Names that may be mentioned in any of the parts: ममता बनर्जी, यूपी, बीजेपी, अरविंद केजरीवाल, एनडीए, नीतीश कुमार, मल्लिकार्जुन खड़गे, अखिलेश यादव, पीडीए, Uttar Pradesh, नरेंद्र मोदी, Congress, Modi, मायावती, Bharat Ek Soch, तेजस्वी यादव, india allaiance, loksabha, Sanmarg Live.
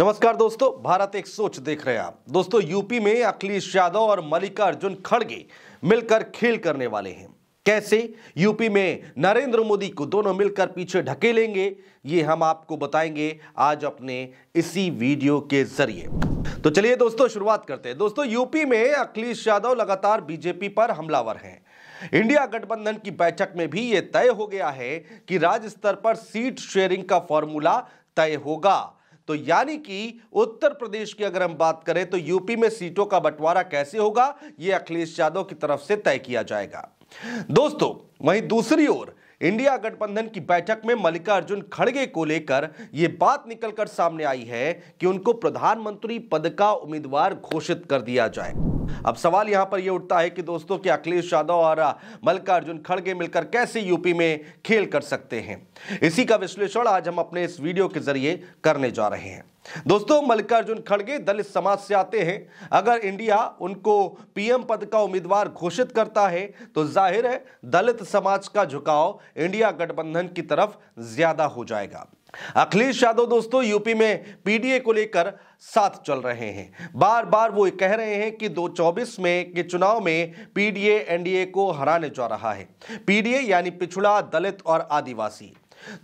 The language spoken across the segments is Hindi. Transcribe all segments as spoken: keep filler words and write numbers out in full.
नमस्कार दोस्तों, भारत एक सोच देख रहे हैं आप। दोस्तों, यूपी में अखिलेश यादव और मल्लिकार्जुन खड़गे मिलकर खेल करने वाले हैं। कैसे यूपी में नरेंद्र मोदी को दोनों मिलकर पीछे ढकेलेंगे, ये हम आपको बताएंगे आज अपने इसी वीडियो के जरिए। तो चलिए दोस्तों, शुरुआत करते हैं। दोस्तों, यूपी में अखिलेश यादव लगातार बीजेपी पर हमलावर हैं। इंडिया गठबंधन की बैठक में भी ये तय हो गया है कि राज्य स्तर पर सीट शेयरिंग का फॉर्मूला तय होगा। तो यानी कि उत्तर प्रदेश की अगर हम बात करें तो यूपी में सीटों का बंटवारा कैसे होगा, ये अखिलेश यादव की तरफ से तय किया जाएगा। दोस्तों, वहीं दूसरी ओर इंडिया गठबंधन की बैठक में मल्लिकार्जुन खड़गे को लेकर यह बात निकलकर सामने आई है कि उनको प्रधानमंत्री पद का उम्मीदवार घोषित कर दिया जाए। अब सवाल यहां पर यह उठता है कि दोस्तों कि अखिलेश यादव और मल्लिकार्जुन खड़गे मिलकर कैसे यूपी में खेल कर सकते हैं। इसी का विश्लेषण आज हम अपने इस वीडियो के जरिए करने जा रहे हैं। दोस्तों, मल्लिकार्जुन खड़गे दलित समाज से आते हैं। अगर इंडिया उनको पीएम पद का उम्मीदवार घोषित करता है तो जाहिर है दलित समाज का झुकाव इंडिया गठबंधन की तरफ ज्यादा हो जाएगा। अखिलेश यादव दोस्तों यूपी में पीडीए को लेकर साथ चल रहे हैं। बार बार वो कह रहे हैं कि दो हज़ार चौबीस में के चुनाव में पीडीए एनडीए को हराने जा रहा है। पीडीए यानी पिछड़ा, दलित और आदिवासी।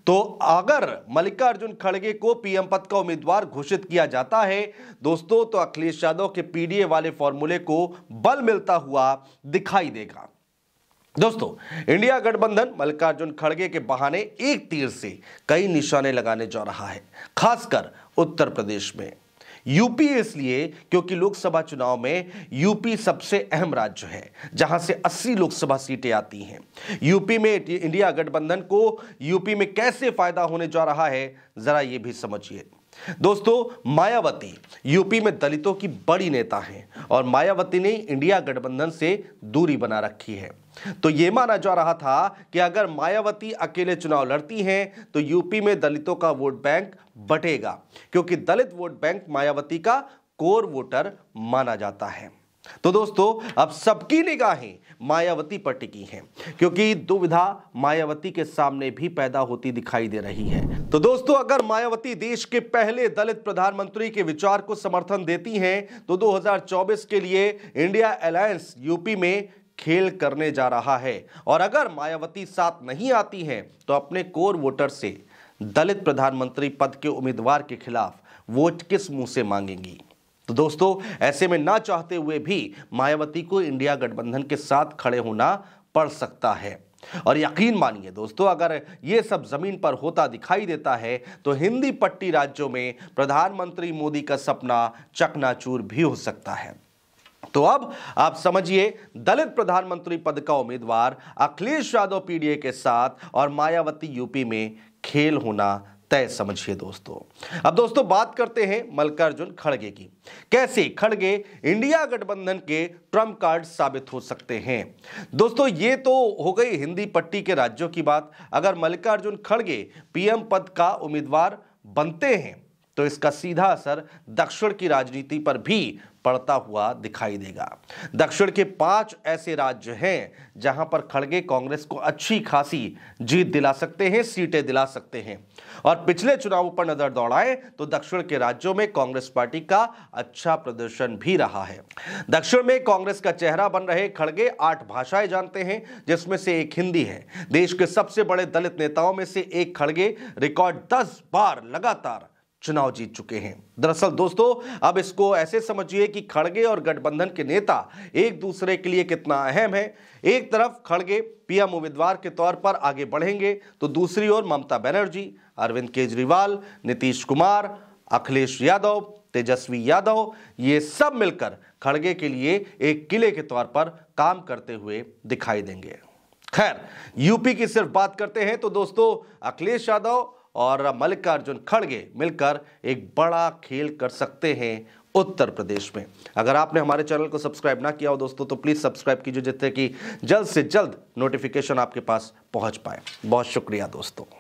तो अगर मल्लिकार्जुन खड़गे को पीएम पद का उम्मीदवार घोषित किया जाता है दोस्तों, तो अखिलेश यादव के पीडीए वाले फॉर्मूले को बल मिलता हुआ दिखाई देगा। दोस्तों, इंडिया गठबंधन मल्लिकार्जुन खड़गे के बहाने एक तीर से कई निशाने लगाने जा रहा है, खासकर उत्तर प्रदेश में। यूपी इसलिए क्योंकि लोकसभा चुनाव में यूपी सबसे अहम राज्य है, जहां से अस्सी लोकसभा सीटें आती हैं। यूपी में इंडिया गठबंधन को यूपी में कैसे फायदा होने जा रहा है, जरा ये भी समझिए। दोस्तों, मायावती यूपी में दलितों की बड़ी नेता हैं और मायावती ने इंडिया गठबंधन से दूरी बना रखी है। तो यह माना जा रहा था कि अगर मायावती अकेले चुनाव लड़ती हैं तो यूपी में दलितों का वोट बैंक बटेगा, क्योंकि दलित वोट बैंक मायावती का कोर वोटर माना जाता है। तो दोस्तों, अब सबकी निगाहें मायावती पर टिकी हैं, क्योंकि दुविधा मायावती के सामने भी पैदा होती दिखाई दे रही है। तो दोस्तों, अगर मायावती देश के पहले दलित प्रधानमंत्री के विचार को समर्थन देती हैं तो दो हज़ार चौबीस के लिए इंडिया अलायंस यूपी में खेल करने जा रहा है। और अगर मायावती साथ नहीं आती हैं तो अपने कोर वोटर से दलित प्रधानमंत्री पद के उम्मीदवार के खिलाफ वोट किस मुंह से मांगेंगी। तो दोस्तों, ऐसे में ना चाहते हुए भी मायावती को इंडिया गठबंधन के साथ खड़े होना पड़ सकता है। और यकीन मानिए दोस्तों, अगर ये सब जमीन पर होता दिखाई देता है तो हिंदी पट्टी राज्यों में प्रधानमंत्री मोदी का सपना चकनाचूर भी हो सकता है। तो अब आप समझिए, दलित प्रधानमंत्री पद का उम्मीदवार अखिलेश यादव पीडीए के साथ और मायावती यूपी में खेल होना तय समझिए दोस्तों। अब दोस्तों, बात करते हैं मल्लिकार्जुन खड़गे की। कैसे खड़गे इंडिया गठबंधन के ट्रम्प कार्ड साबित हो सकते हैं। दोस्तों, ये तो हो गई हिंदी पट्टी के राज्यों की बात। अगर मल्लिकार्जुन खड़गे पीएम पद का उम्मीदवार बनते हैं तो इसका सीधा असर दक्षिण की राजनीति पर भी पड़ता हुआ दिखाई देगा। दक्षिण के पांच ऐसे राज्य हैं जहां पर खड़गे कांग्रेस को अच्छी खासी जीत दिला सकते हैं, सीटें दिला सकते हैं। और पिछले चुनावों पर नजर दौड़ाएं तो दक्षिण के राज्यों में कांग्रेस पार्टी का अच्छा प्रदर्शन भी रहा है। दक्षिण में कांग्रेस का चेहरा बन रहे खड़गे आठ भाषाएं जानते हैं, जिसमें से एक हिंदी है। देश के सबसे बड़े दलित नेताओं में से एक खड़गे रिकॉर्ड दस बार लगातार चुनाव जीत चुके हैं। दरअसल दोस्तों, अब इसको ऐसे समझिए कि खड़गे और गठबंधन के नेता एक दूसरे के लिए कितना अहम है। एक तरफ खड़गे पीएम उम्मीदवार के तौर पर आगे बढ़ेंगे तो दूसरी ओर ममता बनर्जी, अरविंद केजरीवाल, नीतीश कुमार, अखिलेश यादव, तेजस्वी यादव, ये सब मिलकर खड़गे के लिए एक किले के तौर पर काम करते हुए दिखाई देंगे। खैर, यूपी की सिर्फ बात करते हैं तो दोस्तों, अखिलेश यादव और मल्लिकार्जुन खड़गे मिलकर एक बड़ा खेल कर सकते हैं उत्तर प्रदेश में। अगर आपने हमारे चैनल को सब्सक्राइब ना किया हो दोस्तों, तो प्लीज़ सब्सक्राइब कीजिए, जिससे कि जल्द से जल्द नोटिफिकेशन आपके पास पहुंच पाए। बहुत शुक्रिया दोस्तों।